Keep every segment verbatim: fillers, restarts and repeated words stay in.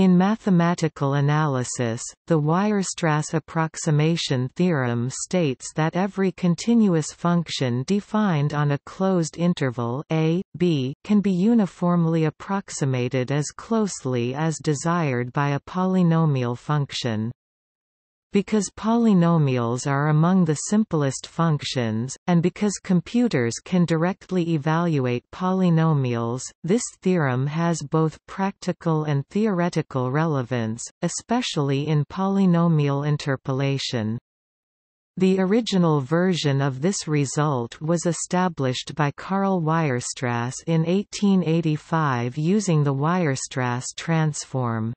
In mathematical analysis, the Weierstrass approximation theorem states that every continuous function defined on a closed interval a, b can be uniformly approximated as closely as desired by a polynomial function. Because polynomials are among the simplest functions, and because computers can directly evaluate polynomials, this theorem has both practical and theoretical relevance, especially in polynomial interpolation. The original version of this result was established by Karl Weierstrass in eighteen eighty-five using the Weierstrass transform.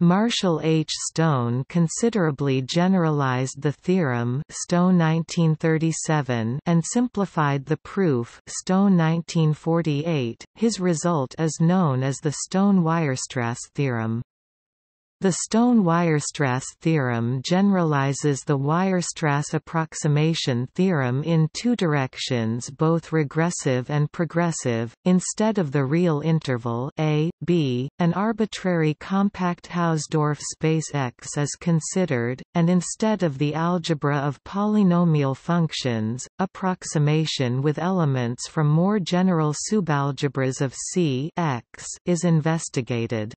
Marshall H. Stone considerably generalized the theorem Stone nineteen thirty-seven and simplified the proof Stone nineteen forty-eight. His result is known as the Stone-Weierstrass theorem. The Stone-Weierstrass theorem generalizes the Weierstrass approximation theorem in two directions, both regressive and progressive. Instead of the real interval a, b, an arbitrary compact Hausdorff space X is considered, and instead of the algebra of polynomial functions, approximation with elements from more general subalgebras of C X is investigated.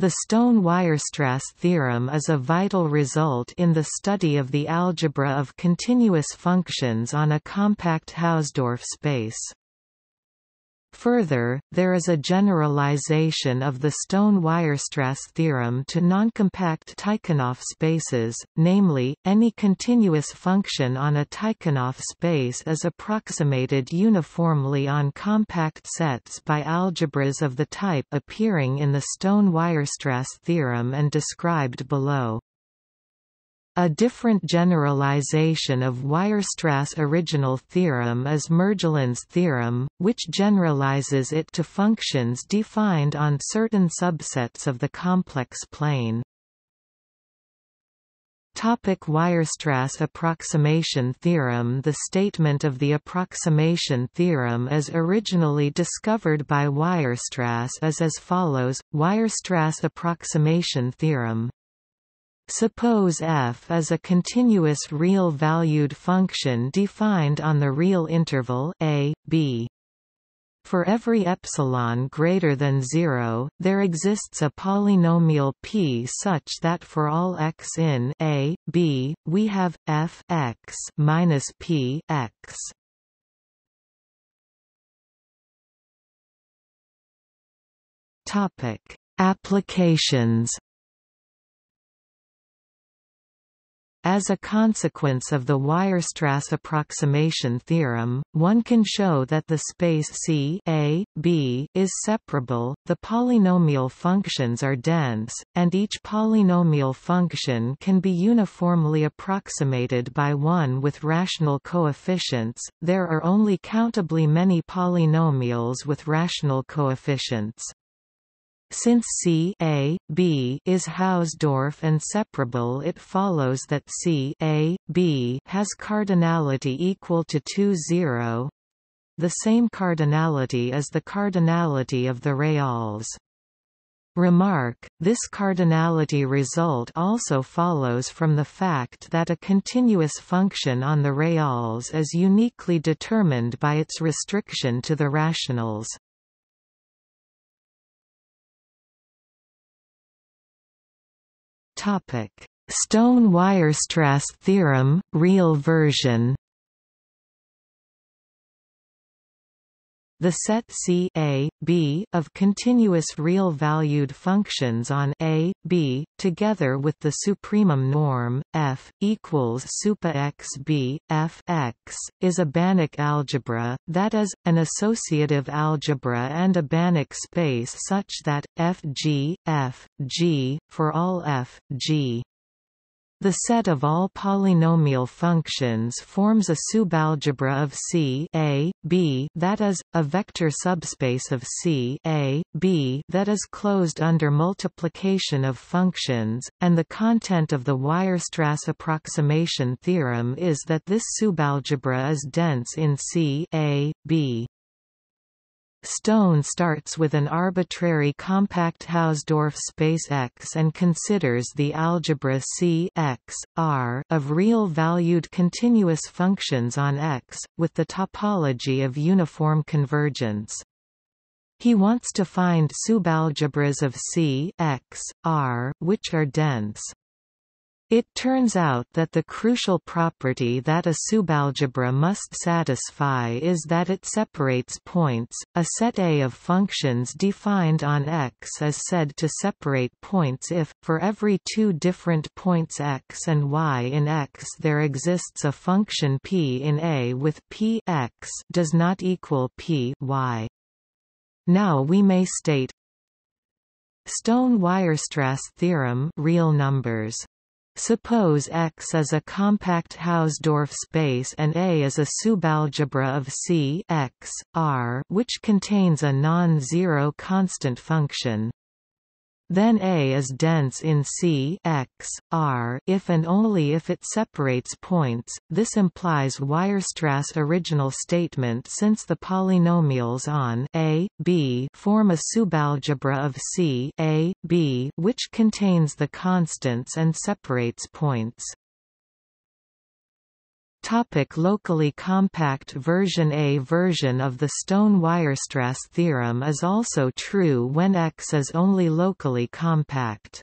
The Stone-Weierstrass theorem is a vital result in the study of the algebra of continuous functions on a compact Hausdorff space. Further, there is a generalization of the Stone-Weierstrass theorem to noncompact Tychonoff spaces, namely, any continuous function on a Tychonoff space is approximated uniformly on compact sets by algebras of the type appearing in the Stone-Weierstrass theorem and described below. A different generalization of Weierstrass' original theorem is Mergelin's theorem, which generalizes it to functions defined on certain subsets of the complex plane. Weierstrass approximation theorem. The statement of the approximation theorem as originally discovered by Weierstrass is as follows, Weierstrass approximation theorem. Suppose f is a continuous real-valued function defined on the real interval a, b. For every epsilon greater than zero, there exists a polynomial p such that for all x in a, b, we have f x minus p x. Topic: Applications. As a consequence of the Weierstrass approximation theorem, one can show that the space C A, B is separable, the polynomial functions are dense, and each polynomial function can be uniformly approximated by one with rational coefficients. There are only countably many polynomials with rational coefficients. Since C A, B is Hausdorff and separable, it follows that C A, B has cardinality equal to two, zero. The same cardinality as the cardinality of the reals. Remark, this cardinality result also follows from the fact that a continuous function on the reals is uniquely determined by its restriction to the rationals. Stone-Weierstrass theorem, real version. The set C A, B of continuous real-valued functions on a, b, together with the supremum norm f equals supa x b f x, is a Banach algebra, that is, an associative algebra and a Banach space such that f g f g for all f g. The set of all polynomial functions forms a subalgebra of C A, B, that is, a vector subspace of C A, B that is closed under multiplication of functions, and the content of the Weierstrass approximation theorem is that this subalgebra is dense in C A, B. Stone starts with an arbitrary compact Hausdorff space X and considers the algebra C X, R of real-valued continuous functions on X, with the topology of uniform convergence. He wants to find subalgebras of C X, R, which are dense. It turns out that the crucial property that a subalgebra must satisfy is that it separates points. A set A of functions defined on X is said to separate points if, for every two different points X and Y in X, there exists a function P in A with P X does not equal P Y. Now we may state Stone-Weierstrass theorem real numbers. Suppose X is a compact Hausdorff space and A is a subalgebra of C X, R, which contains a non-zero constant function. Then A is dense in C X, R if and only if it separates points. This implies Weierstrass' original statement since the polynomials on A, B form a subalgebra of C A, B which contains the constants and separates points. Topic locally compact version. A version of the Stone-Weierstrass theorem is also true when X is only locally compact.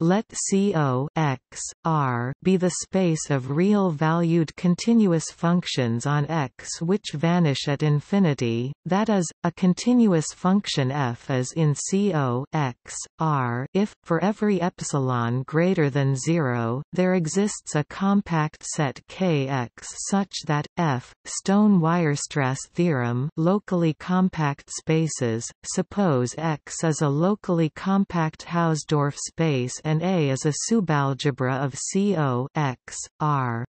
Let C O X, R be the space of real-valued continuous functions on X which vanish at infinity, that is, a continuous function f is in C O X, R if, for every epsilon greater than zero, there exists a compact set K X such that, f, Stone-Weierstrass theorem locally compact spaces, suppose X is a locally compact Hausdorff space and A is a subalgebra of C O X, R.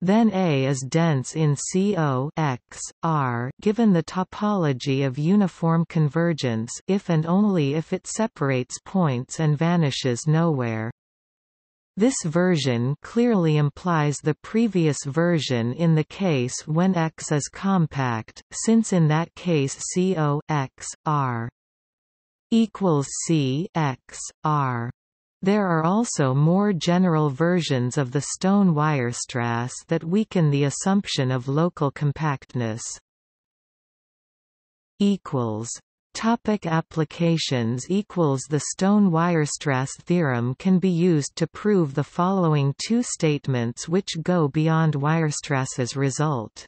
Then A is dense in C O X, R given the topology of uniform convergence if and only if it separates points and vanishes nowhere. This version clearly implies the previous version in the case when X is compact, since in that case C O X, R equals C X, R. There are also more general versions of the Stone-Weierstrass that weaken the assumption of local compactness. Topic applications. The Stone-Weierstrass theorem can be used to prove the following two statements which go beyond Weierstrass's result.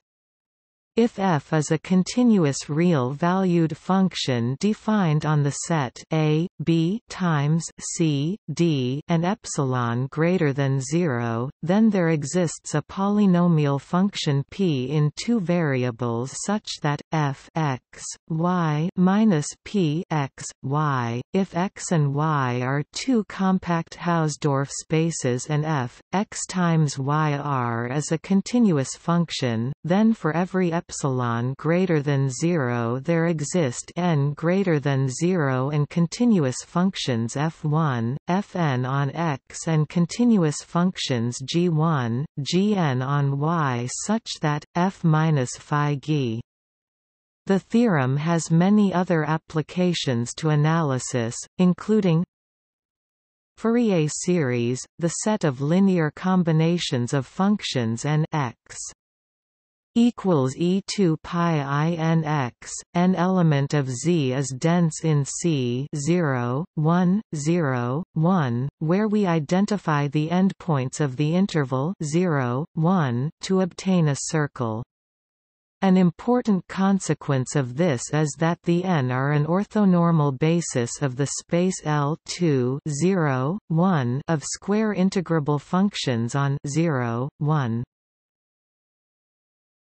If f is a continuous real-valued function defined on the set a, b times c, d and epsilon greater than zero, then there exists a polynomial function p in two variables such that f x y minus p x y. If x and y are two compact Hausdorff spaces and f x times y r is a continuous function, then for every epsilon epsilon greater than zero there exist n greater than zero and continuous functions f one, fn on x and continuous functions g one, gn on y such that, f minus phi g. The theorem has many other applications to analysis, including Fourier series, the set of linear combinations of functions and x equals E two pi in X, an element of Z is dense in C zero, one, zero, one, where we identify the endpoints of the interval zero, one, to obtain a circle. An important consequence of this is that the n are an orthonormal basis of the space L two zero, one of square integrable functions on zero, one.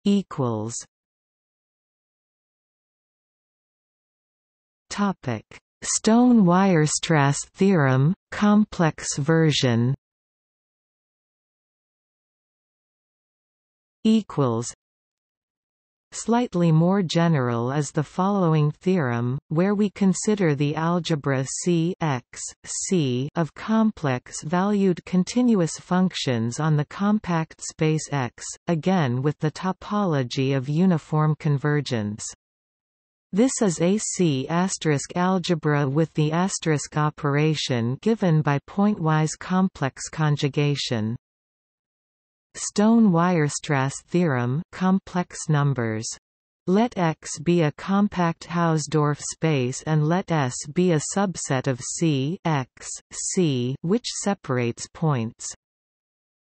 Equals. Topic: Stone-Weierstrass theorem, complex version. Equals. Slightly more general is the following theorem, where we consider the algebra C X, C of complex-valued continuous functions on the compact space X, again with the topology of uniform convergence. This is a C** algebra with the asterisk operation given by pointwise complex conjugation. Stone-Weierstrass theorem, complex numbers. Let X be a compact Hausdorff space and let S be a subset of C, X, C, which separates points.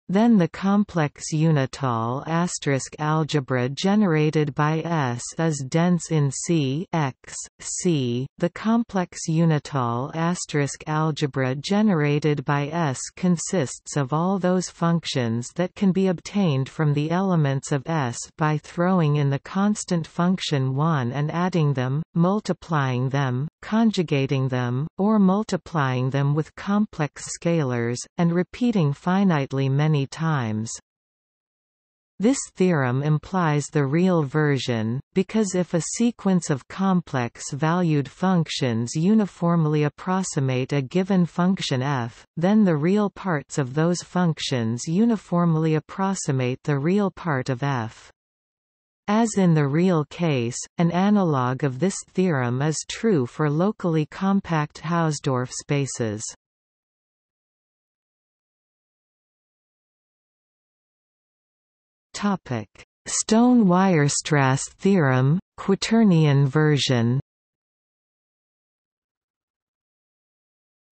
Then the complex unital asterisk algebra generated by S is dense in C, X, C. The complex unital asterisk algebra generated by S consists of all those functions that can be obtained from the elements of S by throwing in the constant function one and adding them, multiplying them, conjugating them, or multiplying them with complex scalars, and repeating finitely many times. This theorem implies the real version, because if a sequence of complex-valued functions uniformly approximate a given function f, then the real parts of those functions uniformly approximate the real part of f. As in the real case, an analog of this theorem is true for locally compact Hausdorff spaces. Stone-Weierstrass theorem, quaternion version.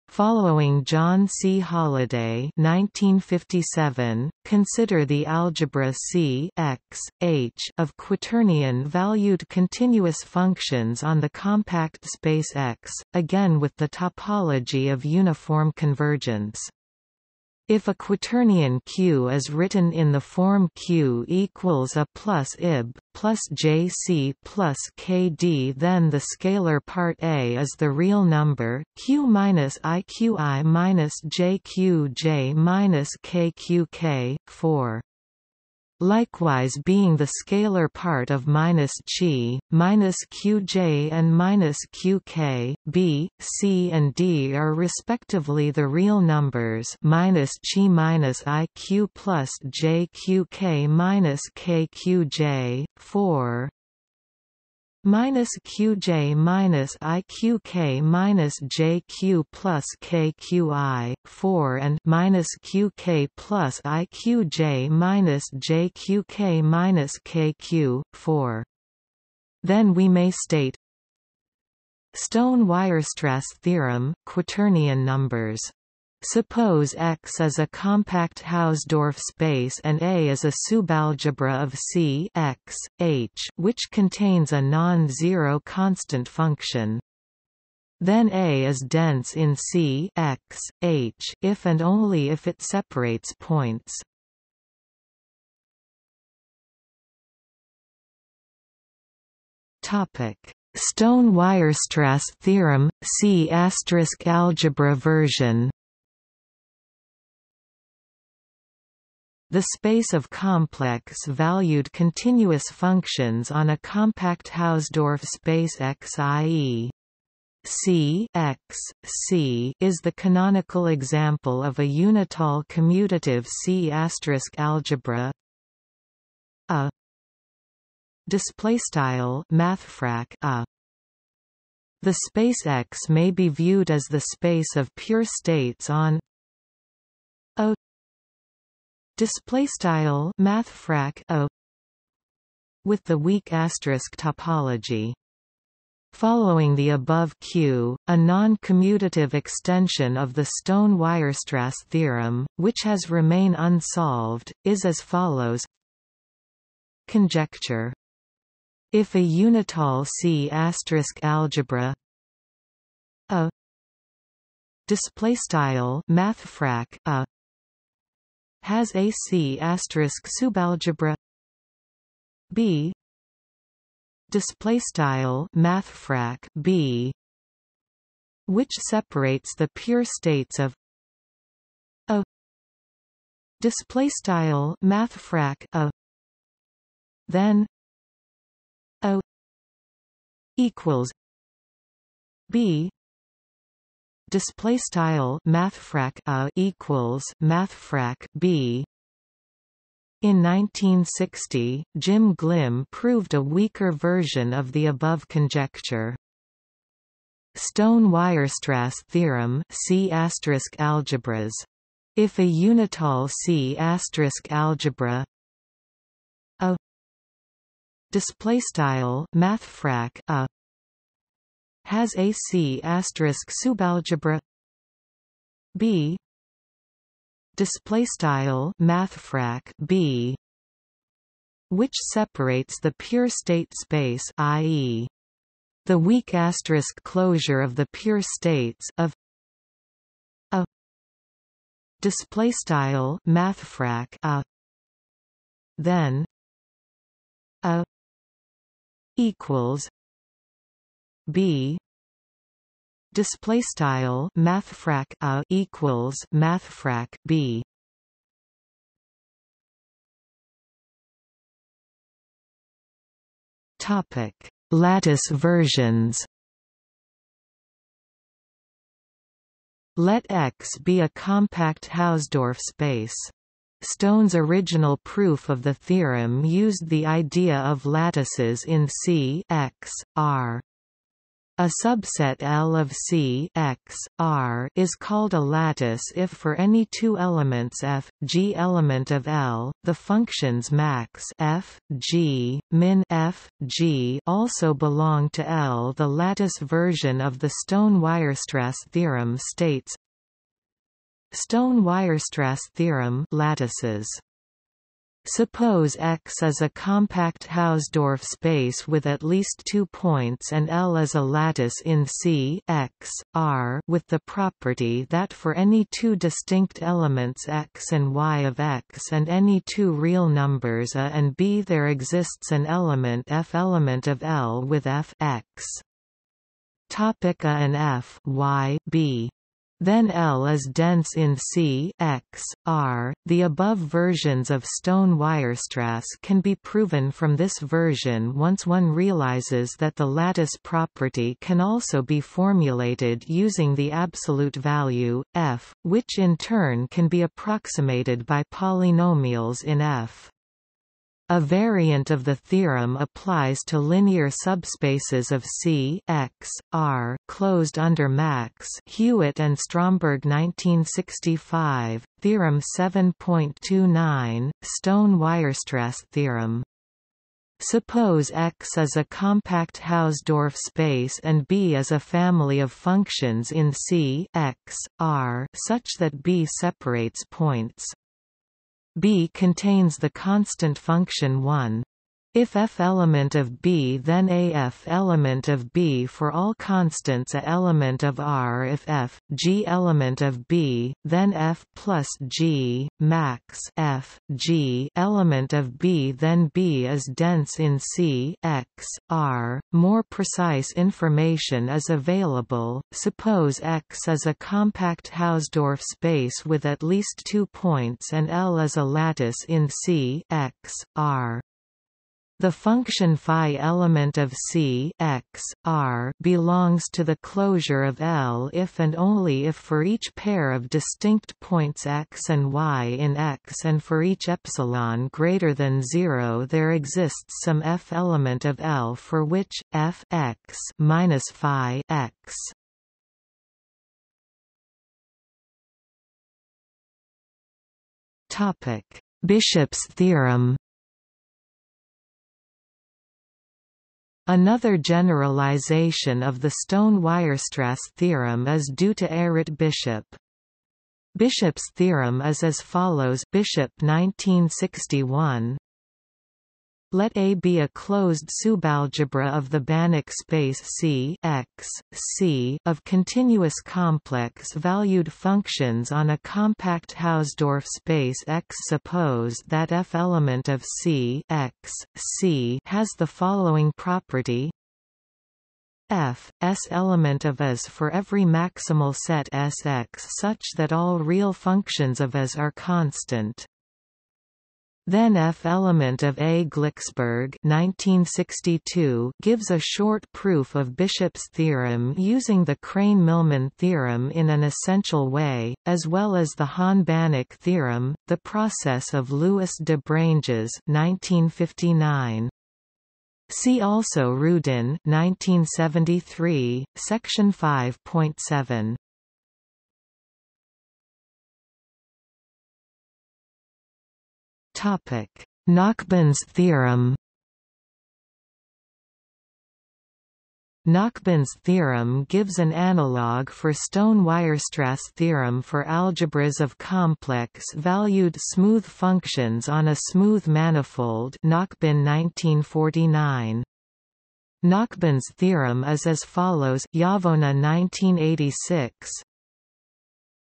Following John C. Holliday nineteen fifty-seven, consider the algebra C X, H of quaternion-valued continuous functions on the compact space X, again with the topology of uniform convergence. If a quaternion Q is written in the form Q equals A plus I B, plus J C plus K D, then the scalar part A is the real number, Q minus I Q I minus J Q J minus K Q K, four. Likewise being the scalar part of minus chi, minus qj and minus qk, b, c and d are respectively the real numbers minus chi minus iq plus jqk minus kqj, four, minus qj minus iqk minus jq plus kqi, four and minus qk plus iqj minus jqk minus kq, four. Then we may state Stone-Weierstrass theorem, quaternion numbers. Suppose X is a compact Hausdorff space and A is a subalgebra of C X, H, which contains a non-zero constant function. Then A is dense in C X, H, if and only if it separates points. Stone-Weierstrass theorem, C** algebra version. The space of complex-valued continuous functions on a compact Hausdorff space X, that is, C X C, is the canonical example of a unital commutative C** algebra. A display style mathfrak A. The space X may be viewed as the space of pure states on O. Display style mathfrak O with the weak asterisk topology. Following the above Q, a non-commutative extension of the Stone-Weierstrass theorem, which has remained unsolved, is as follows. Conjecture. If a unital C** algebra A display style mathfrak A has a C** subalgebra B display style mathfrak B, which separates the pure states of A display style mathfrak A, then A equals B display style mathfrak A equals mathfrak B, In nineteen sixty, Jim Glimm proved a weaker version of the above conjecture. Stone-Weierstrass theorem, C** algebras. If a unital C** algebra a display style mathfrak a has a C** subalgebra B display style mathfrak B, which separates the pure state space, that is, the weak asterisk closure of the pure states of a display style mathfrak a, then a equals B display style mathfrak a equals mathfrak B. Topic: lattice versions. Let X be a compact Hausdorff space. Stone's original proof of the theorem used the idea of lattices in C X R. A subset L of C X R is called a lattice if for any two elements f, g element of L, the functions max f, g, min f, g also belong to L. The lattice version of the Stone-Weierstrass theorem states: Stone-Weierstrass theorem, lattices. Suppose X is a compact Hausdorff space with at least two points and L is a lattice in C X R with the property that for any two distinct elements X and Y of X and any two real numbers A and B there exists an element F element of L with F X. Topic: A and F Y B. Then L is dense in C X R. The above versions of Stone-Weierstrass can be proven from this version once one realizes that the lattice property can also be formulated using the absolute value F, which in turn can be approximated by polynomials in F. A variant of the theorem applies to linear subspaces of C X R closed under max. Hewitt and Stromberg, nineteen sixty-five, Theorem seven point two nine, Stone-Weierstrass theorem. Suppose X is a compact Hausdorff space and B is a family of functions in C X R such that B separates points. B contains the constant function one. If F element of B, then A F element of B for all constants A element of R. If F, G element of B, then F plus G, max F, G element of B, then B is dense in C X R. More precise information is available. Suppose X is a compact Hausdorff space with at least two points and L is a lattice in C X R. The function phi element of C X R belongs to the closure of L if and only if for each pair of distinct points X and Y in X and for each epsilon greater than zero there exists some F element of L for which F X minus phi X. Topic: Bishop's theorem. Another generalization of the Stone-Weierstrass theorem is due to Errett Bishop. Bishop's theorem is as follows. Bishop, nineteen sixty-one. Let A be a closed subalgebra of the Banach space C X C of continuous complex valued functions on a compact Hausdorff space X. Suppose that F element of C X C has the following property: F, S element of S for every maximal set S X such that all real functions of S are constant. Then F element of A. Glicksberg nineteen sixty-two gives a short proof of Bishop's theorem using the Crane-Milman theorem in an essential way, as well as the Hahn-Banach theorem, the process of Louis de Branges nineteen fifty-nine. See also Rudin nineteen seventy-three, section five point seven. Topic: Nachbin's theorem. Nachbin's theorem gives an analog for Stone-Weierstrass theorem for algebras of complex-valued smooth functions on a smooth manifold. Nachbin nineteen forty-nine. Nachbin's theorem is as follows: Yavona nineteen eighty-six.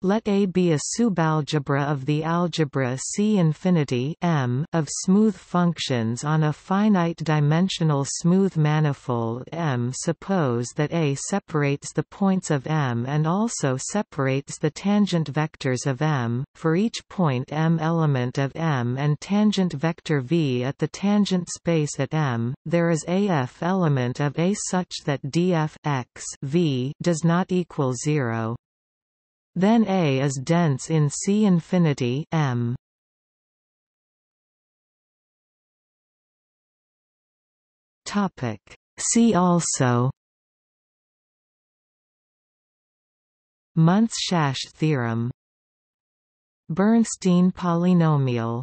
Let A be a subalgebra of the algebra C infinity M of smooth functions on a finite-dimensional smooth manifold M. Suppose that A separates the points of M and also separates the tangent vectors of M, for each point M element of M and tangent vector V at the tangent space at M. There is A F element of A such that df x v does not equal zero. Then A is dense in C infinity M. Topic: See also Müntz–Szász theorem, Bernstein polynomial.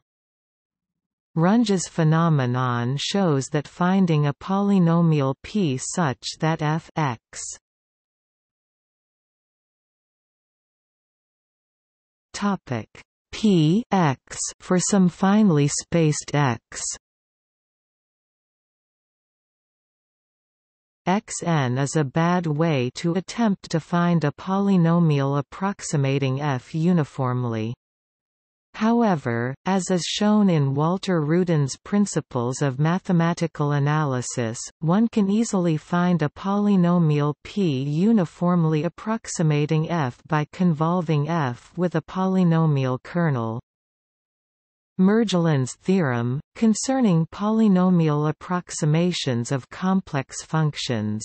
Runge's phenomenon shows that finding a polynomial P such that f x Topic P x for some finely spaced x. Xn is a bad way to attempt to find a polynomial approximating f uniformly. However, as is shown in Walter Rudin's Principles of Mathematical Analysis, one can easily find a polynomial P uniformly approximating F by convolving F with a polynomial kernel. Mergelin's theorem, concerning polynomial approximations of complex functions.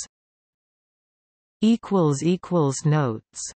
Notes